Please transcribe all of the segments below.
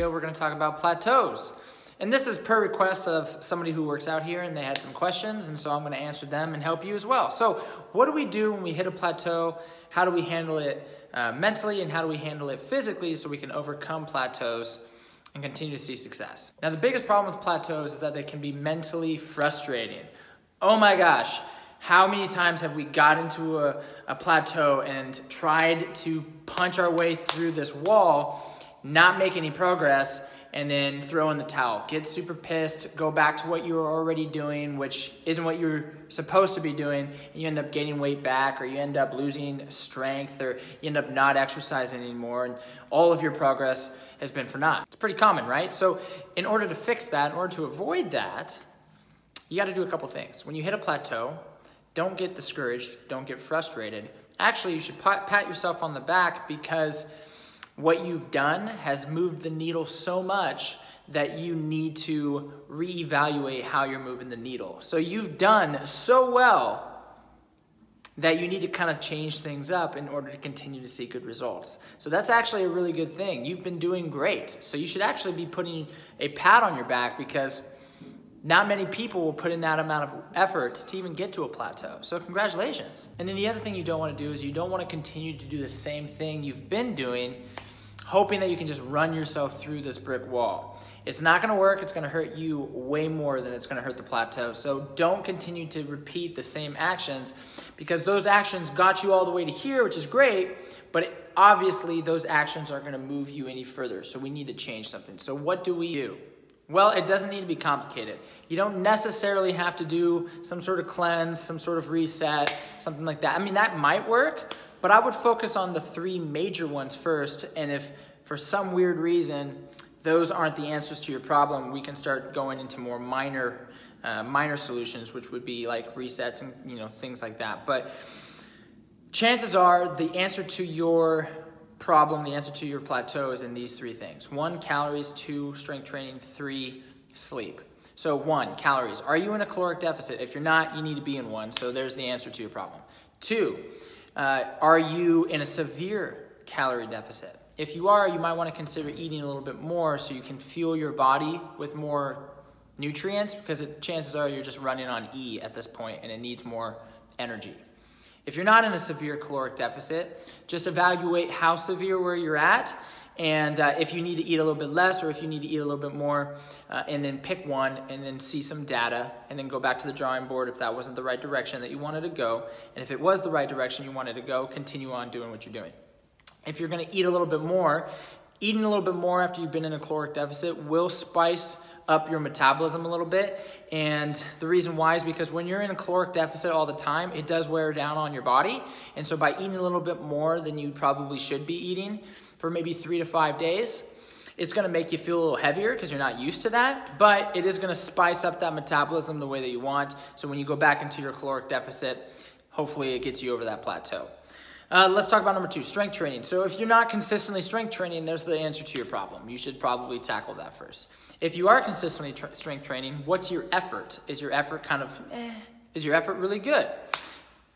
video, we're going to talk about plateaus. And this is per request of somebody who works out here, and they had some questions, and so I'm going to answer them and help you as well. So what do we do when we hit a plateau? How do we handle it mentally, and how do we handle it physically so we can overcome plateaus and continue to see success? Now, the biggest problem with plateaus is that they can be mentally frustrating. Oh my gosh. How many times have we got into a plateau and tried to punch our way through this wall, not make any progress, and then throw in the towel? Get super pissed, go back to what you were already doing, which isn't what you're supposed to be doing, and you end up gaining weight back, or you end up losing strength, or you end up not exercising anymore, and all of your progress has been for naught. It's pretty common, right? So in order to fix that, in order to avoid that, you gotta do a couple things. When you hit a plateau, don't get discouraged, don't get frustrated. Actually, you should pat yourself on the back, because what you've done has moved the needle so much that you need to reevaluate how you're moving the needle. So you've done so well that you need to kind of change things up in order to continue to see good results. So that's actually a really good thing. You've been doing great. So you should actually be putting a pat on your back, because not many people will put in that amount of effort to even get to a plateau. So congratulations. And then the other thing you don't want to do is you don't want to continue to do the same thing you've been doing, hoping that you can just run yourself through this brick wall. It's not going to work. It's going to hurt you way more than it's going to hurt the plateau. So don't continue to repeat the same actions, because those actions got you all the way to here, which is great, but obviously those actions aren't going to move you any further. So we need to change something. So what do we do? Well, it doesn't need to be complicated. You don't necessarily have to do some sort of cleanse, some sort of reset, something like that. I mean, that might work, but I would focus on the three major ones first. And if for some weird reason those aren't the answers to your problem, we can start going into more minor solutions, which would be like resets and, you know, things like that. But chances are the answer to your problem, the answer to your plateau, is in these three things. 1, calories. 2, strength training. 3, sleep. So 1, calories. Are you in a caloric deficit? If you're not, you need to be in one. So there's the answer to your problem. 2, are you in a severe calorie deficit? If you are, you might want to consider eating a little bit more so you can fuel your body with more nutrients, because chances are you're just running on E at this point and it needs more energy. If you're not in a severe caloric deficit, just evaluate how severe where you're at, and if you need to eat a little bit less or if you need to eat a little bit more, and then pick one and then see some data and then go back to the drawing board if that wasn't the right direction that you wanted to go. And if it was the right direction you wanted to go, continue on doing what you're doing. If you're going to eat a little bit more, eating a little bit more after you've been in a caloric deficit will spice up your metabolism a little bit. And the reason why is because when you're in a caloric deficit all the time, it does wear down on your body. And so by eating a little bit more than you probably should be eating for maybe 3 to 5 days, it's gonna make you feel a little heavier because you're not used to that, but it is gonna spice up that metabolism the way that you want. So when you go back into your caloric deficit, hopefully it gets you over that plateau. Let's talk about number 2, strength training. So if you're not consistently strength training, there's the answer to your problem. You should probably tackle that first. If you are consistently strength training, what's your effort? Is your effort kind of, is your effort really good?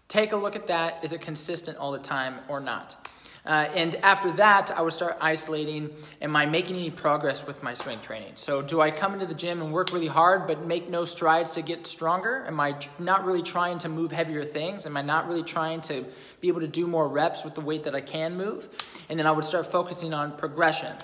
Take a look at that. Is it consistent all the time or not? And after that, I would start isolating, am I making any progress with my strength training? So do I come into the gym and work really hard but make no strides to get stronger? Am I not really trying to move heavier things? Am I not really trying to be able to do more reps with the weight that I can move? And then I would start focusing on progression.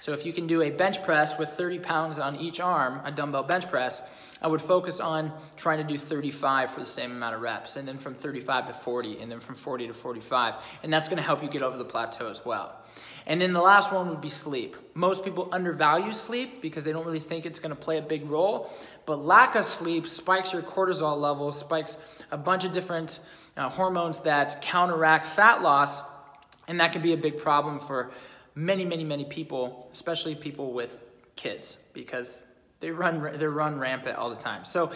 So if you can do a bench press with 30 pounds on each arm, a dumbbell bench press, I would focus on trying to do 35 for the same amount of reps, and then from 35 to 40, and then from 40 to 45. And that's gonna help you get over the plateau as well. And then the last one would be sleep. Most people undervalue sleep because they don't really think it's gonna play a big role, but lack of sleep spikes your cortisol levels, spikes a bunch of different hormones that counteract fat loss, and that can be a big problem for many people, especially people with kids, because they run rampant all the time. So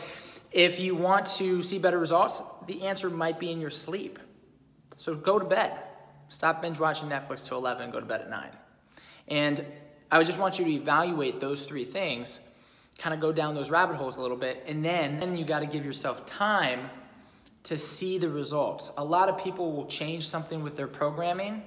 if you want to see better results, the answer might be in your sleep. So go to bed. Stop binge watching Netflix till 11 and go to bed at 9. And I would just want you to evaluate those three things, kind of go down those rabbit holes a little bit, and then you got to give yourself time to see the results. A lot of people will change something with their programming,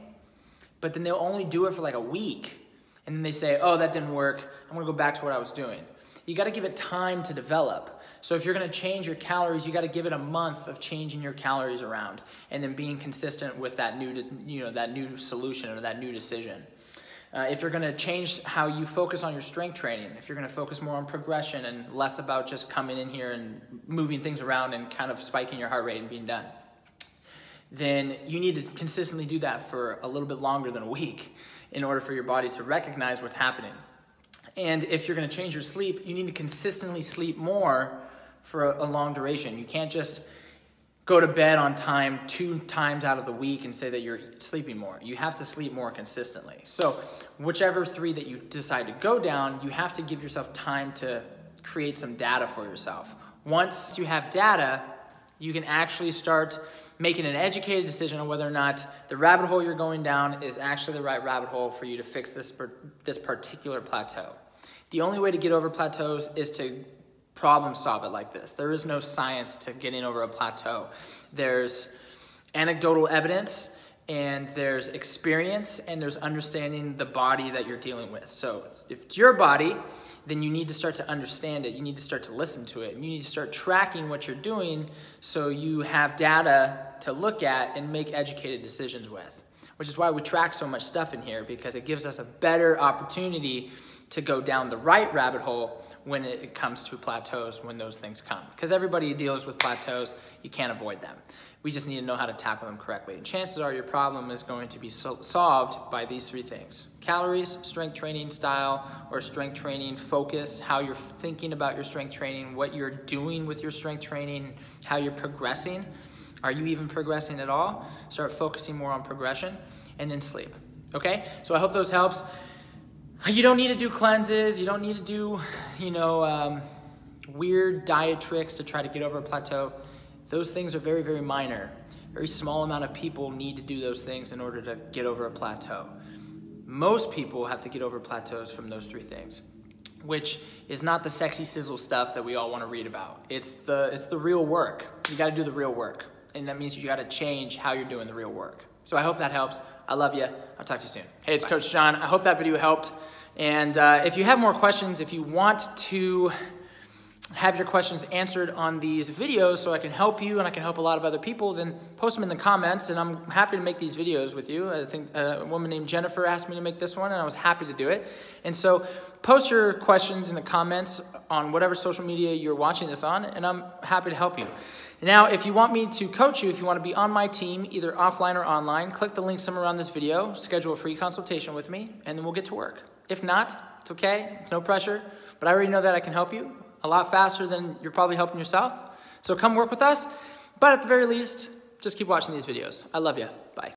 but then they'll only do it for like a week. and then they say, oh, that didn't work, I'm gonna go back to what I was doing. You gotta give it time to develop. So if you're gonna change your calories, you gotta give it a month of changing your calories around and then being consistent with that new, that new solution or that new decision. If you're gonna change how you focus on your strength training, if you're gonna focus more on progression and less about just coming in here and moving things around and kind of spiking your heart rate and being done, then you need to consistently do that for a little bit longer than a week in order for your body to recognize what's happening. And if you're gonna change your sleep, you need to consistently sleep more for a long duration. You can't just go to bed on time 2 times out of the week and say that you're sleeping more. You have to sleep more consistently. So whichever 3 that you decide to go down, you have to give yourself time to create some data for yourself. Once you have data, you can actually start making an educated decision on whether or not the rabbit hole you're going down is actually the right rabbit hole for you to fix this particular plateau. The only way to get over plateaus is to problem solve it like this. There is no science to getting over a plateau. There's anecdotal evidence, and there's experience, and there's understanding the body that you're dealing with. So if it's your body, then you need to start to understand it. You need to start to listen to it. You need to start tracking what you're doing so you have data to look at and make educated decisions with, which is why we track so much stuff in here, because it gives us a better opportunity to go down the right rabbit hole when it comes to plateaus, when those things come. Because everybody deals with plateaus, you can't avoid them. We just need to know how to tackle them correctly. And chances are your problem is going to be solved by these 3 things: calories, strength training style, or strength training focus, how you're thinking about your strength training, what you're doing with your strength training, how you're progressing. Are you even progressing at all? Start focusing more on progression, and then sleep, okay? So I hope those helps. You don't need to do cleanses. You don't need to do, weird diet tricks to try to get over a plateau. Those things are very, very minor. Very small amount of people need to do those things in order to get over a plateau. Most people have to get over plateaus from those 3 things, which is not the sexy sizzle stuff that we all want to read about. It's the real work. You got to do the real work, and that means you got to change how you're doing the real work. So I hope that helps. I love you. I'll talk to you soon. Hey, it's Coach John. I hope that video helped. And if you have more questions, if you want to have your questions answered on these videos so I can help you and I can help a lot of other people, then post them in the comments, and I'm happy to make these videos with you. I think a woman named Jennifer asked me to make this one, and I was happy to do it. And so post your questions in the comments on whatever social media you're watching this on, and I'm happy to help you. Now, if you want me to coach you, if you want to be on my team, either offline or online, click the link somewhere around this video, schedule a free consultation with me, and then we'll get to work. If not, it's okay, it's no pressure, but I already know that I can help you a lot faster than you're probably helping yourself. So come work with us, but at the very least, just keep watching these videos. I love you. Bye.